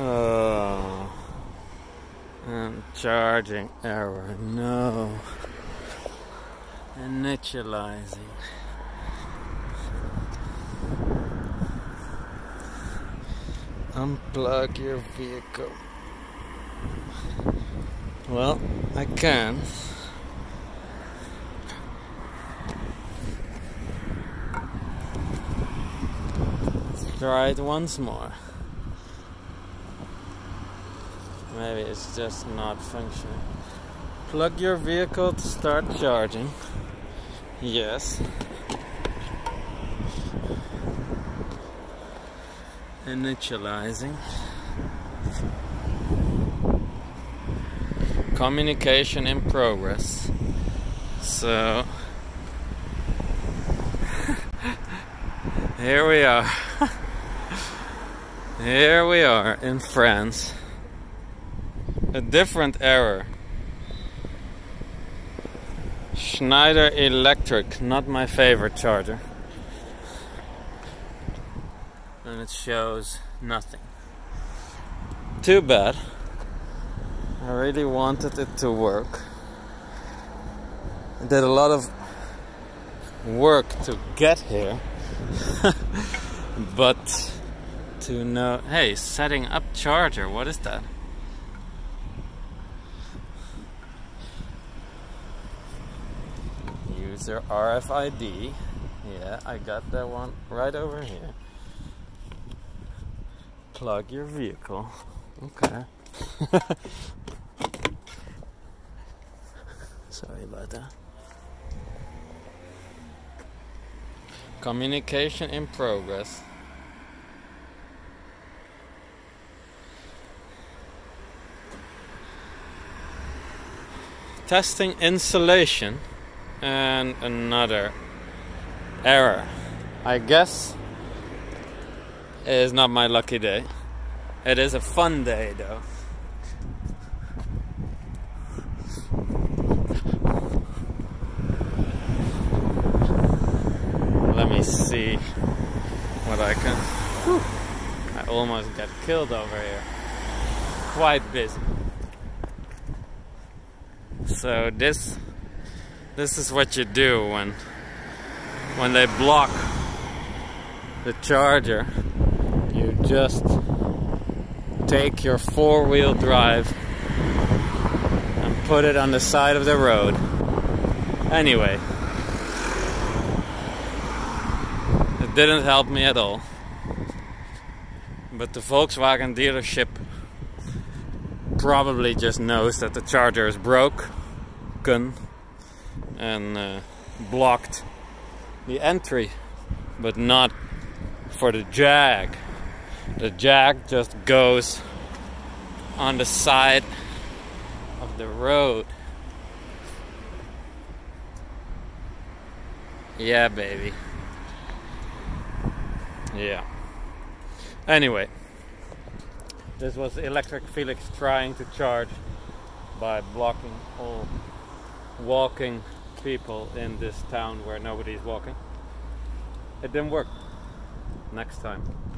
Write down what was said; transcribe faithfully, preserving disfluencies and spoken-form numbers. Oh, I'm charging error, no. Initializing. Unplug your vehicle. Well, I can. Let's try it once more. Maybe it's just not functioning. Plug your vehicle to start charging. Yes. Initializing. Communication in progress. So here we are. Here we are in France. A different error. Schneider Electric, not my favorite charger. And it shows nothing. Too bad. I really wanted it to work. I did a lot of work to get here. But to know... Hey, setting up charger, what is that? User R F I D. Yeah, I got that one right over here. Plug your vehicle. Okay. Sorry about that. Communication in progress. Testing installation and another error. I guess it is not my lucky day. It is a fun day though. Let me see what I can... Whew. I almost got killed over here. Quite busy. So this this is what you do when when they block the charger. You just take your four-wheel drive and put it on the side of the road. Anyway, it didn't help me at all. But the Volkswagen dealership probably just knows that the charger is broken and uh, blocked the entry, but not for the Jag. The Jag just goes on the side of the road. Yeah, baby. Yeah. Anyway, this was Electric Felix trying to charge by blocking all walking people in this town where nobody's walking. It didn't work. Next time.